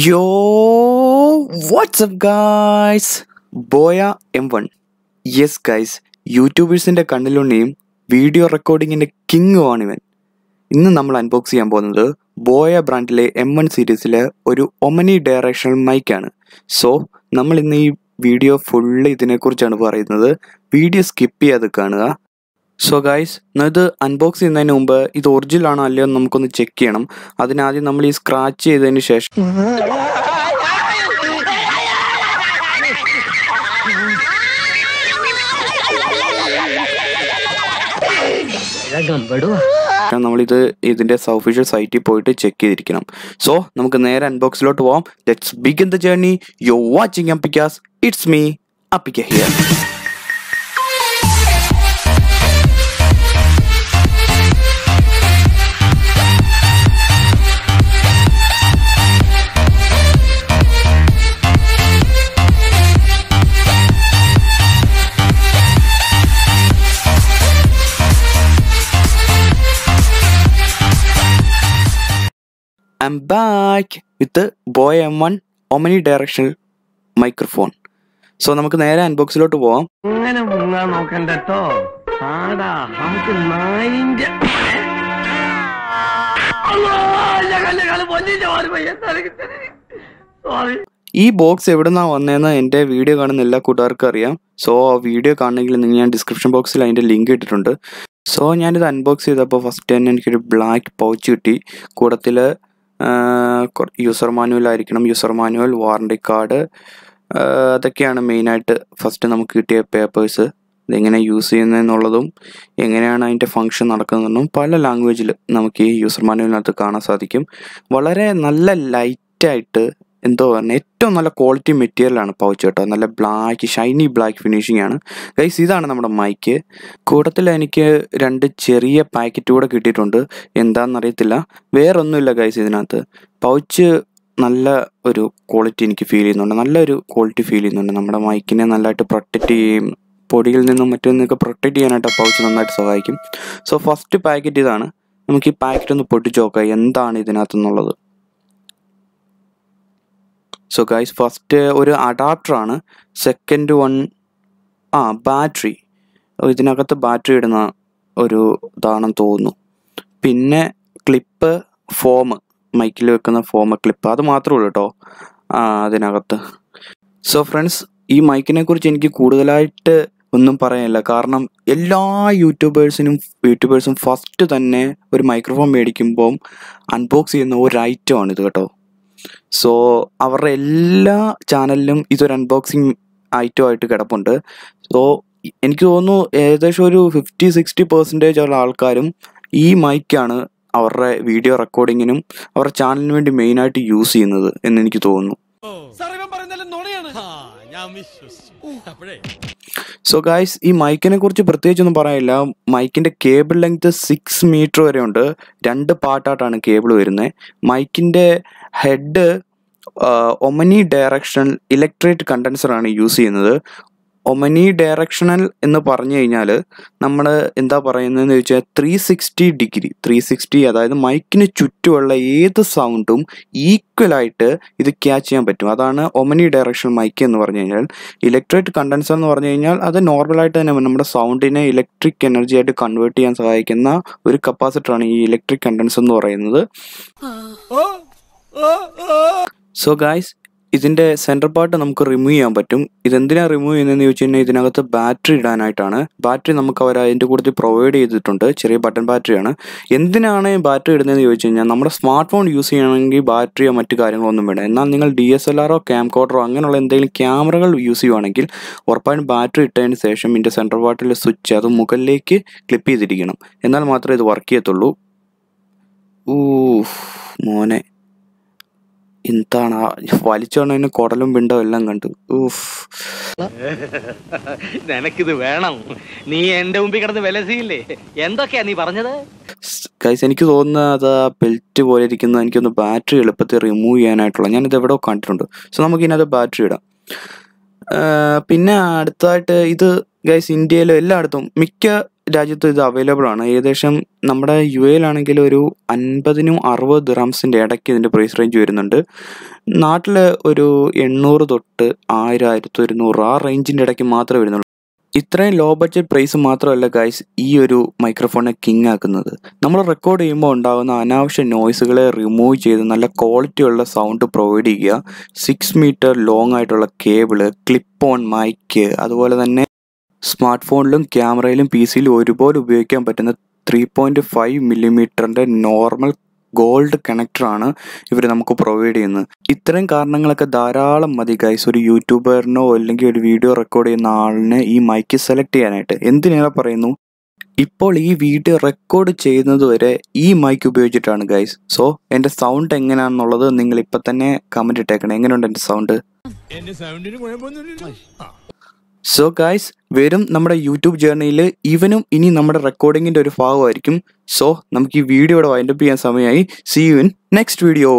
Yo, what's up guys? Boya M1. Yes guys, YouTubers in the channel video recording in the king on event. In the number unboxing the Boya brand M1 series or omni directional mic. So number in the video fully in a video skip here. So guys, now the unboxing is number is original and alien number check yanum. Adinadi number is scratch is any shesh. Official site poet check. So, Namkanera and box lot warm. Let's begin the journey. You're watching APPEKAZZ. It's me, APPEKAZZ here. I'm back with the Boya M1 omnidirectional microphone. So, let's go to the unbox. This box is in the video. So, video in the description box. So, I unboxed the first 10 black pouch. User manual, warranty card, the main at first namukittiya papers, then use cheyyunnennalladum, enganeyana adinte function nadakkunnennum pala language il namukku user manual nathu kaana sadikkum. Valare nalla light aayittu endo ettom nalla quality material aanu pouch etta, nalla black shiny black finishing aanu. Guys, idaanu nammada mic. Koodathil enikku rendu cheriya packet oda kittittundu. Endaanu ariyilla. Vera onnu illa guys idanathu. Pouch nalla oru quality enikku feel cheyyunnundu. Nalla oru quality feel cheyyunnundu. Nammada mic ne nallaitte protect cheyyum. Podiyil ninnu mattunnokke protect cheyyanayitta pouch nannayitte sahaayikkum. So first packet idaanu. Namukku ee packet onnu potti jokka endaanu idanathu ennallathu. So guys, first oru adapter aanu, second one battery idinakathe battery idana oru daanam thonu, pinne clip form mic il vekkana form clip adu mathrullu to adinakathe. So friends, ee mic ne kuriche enikku koodalayitte onnum parayanilla, kaaranam ella YouTubersum first thanne oru microphone medikkumbom unbox cheyyunna oru item aanu idu keto. So, our ella channel is an unboxing item to get up on. So, in Kono, either show you 50-60% of all carum, E. mic and our video recording in him, our channel in the main to use in Nikitono. So, guys, this mic is a good mic. The cable length is 6 meters. There are two parts of the cable. The mic head is omnidirectional electric condenser. Use omnidirectional in the paranya. We have 360 degree. 360 is the mic. The sound is equal to the catch. That is omnidirectional mic. Electric condenser is normal. The sound is electric energy to convert it. Capacitor electric condenser. So, guys, this is the center part. We can remove this. This is the battery. The battery is provided. The button battery. Our smartphone using the battery. DSLR or camcorder camera use one battery turn session in the center part switch clip it. Intana Valichon in a quarterlum window langantu. Oof. Guys, any Kizona the pelty Volikin and give the battery, Lepathe remove and at Lanyan, the Vedo control. So Namagina the battery. Pinna, that either guys India Lardum, Mika രാജ്യത്ത് ഇത് available ആണ്. ഏകദേശം നമ്മുടെ U എയിലാണെങ്കിൽ ഒരു 50-60 dirhams ഇടയ്ക്ക് ഇതിൻ്റെ price range വരുന്നുണ്ട്. നാട്ടിൽ ഒരു 800 തൊട്ട് 1000-1100 ആ റേഞ്ചിൻ്റെ ഇടയ്ക്ക് മാത്രമേ വരുന്നുള്ളൂ. ഇത്രയും ലോ ബഡ്ജറ്റ് പ്രൈസ് മാത്രമല്ല ഗൈസ് ഈ ഒരു മൈക്രോഫോണിനെ കിങ് ആക്കുന്നത്. നമ്മൾ റെക്കോർഡ് ചെയ്യുമ്പോൾ ഉണ്ടാകുന്ന അനാവശ്യ നോയ്സുകളെ റിമൂവ് ചെയ്ത് നല്ല ക്വാളിറ്റിയുള്ള സൗണ്ട് പ്രൊവൈഡ് ചെയ്യുക. 6 മീറ്റർ ലോങ് ആയിട്ടുള്ള കേബിള്, ക്ലിപ്പ് ഓൺ മൈക്ക്, അതുപോലെ തന്നെ സ്മാർട്ട് ഫോണിലും ക്യാമറയിലും പി സിയിലും ഒരുപോലെ ഉപയോഗിക്കാൻ പറ്റുന്ന 3.5 മില്ലിമീറ്ററിൻ്റെ നോർമൽ ഗോൾഡ് കണക്ടറാണ് ഇവർ നമുക്ക് പ്രൊവൈഡ് ചെയ്യുന്നത്. ഇത്തരം കാരണങ്ങളൊക്കെ ധാരാളം മതി ഗൈസ് ഒരു യൂട്യൂബറിനോ അല്ലെങ്കിൽ ഒരു വീഡിയോ റെക്കോർഡ് ചെയ്യുന്ന ആളിനെ ഈ മൈക്ക് സെലക്ട് ചെയ്യാനായിട്ട്. എന്തിനേറെ പറയുന്നു, ഇപ്പോൾ ഈ വീഡിയോ റെക്കോർഡ് ചെയ്യുന്നത് വരെ ഈ മൈക്ക് ഉപയോഗിച്ചിട്ടാണ് ഗൈസ്. സോ എൻ്റെ സൗണ്ട് എങ്ങനെയാണെന്നുള്ളത് നിങ്ങൾ ഇപ്പം തന്നെ കമൻറ്റ് ഇട്ടേക്കണം. എങ്ങനെയുണ്ട് എൻ്റെ സൗണ്ട്? സോ ഗൈസ്, വരും നമ്മുടെ യൂട്യൂബ് ജേർണിയിൽ ഇവനും ഇനി നമ്മുടെ റെക്കോർഡിങ്ങിൻ്റെ ഒരു ഭാഗമായിരിക്കും. സോ നമുക്ക് ഈ വീഡിയോയുടെ വൈൻഡപ്പ് ചെയ്യാൻ സമയമായി. See you in next video.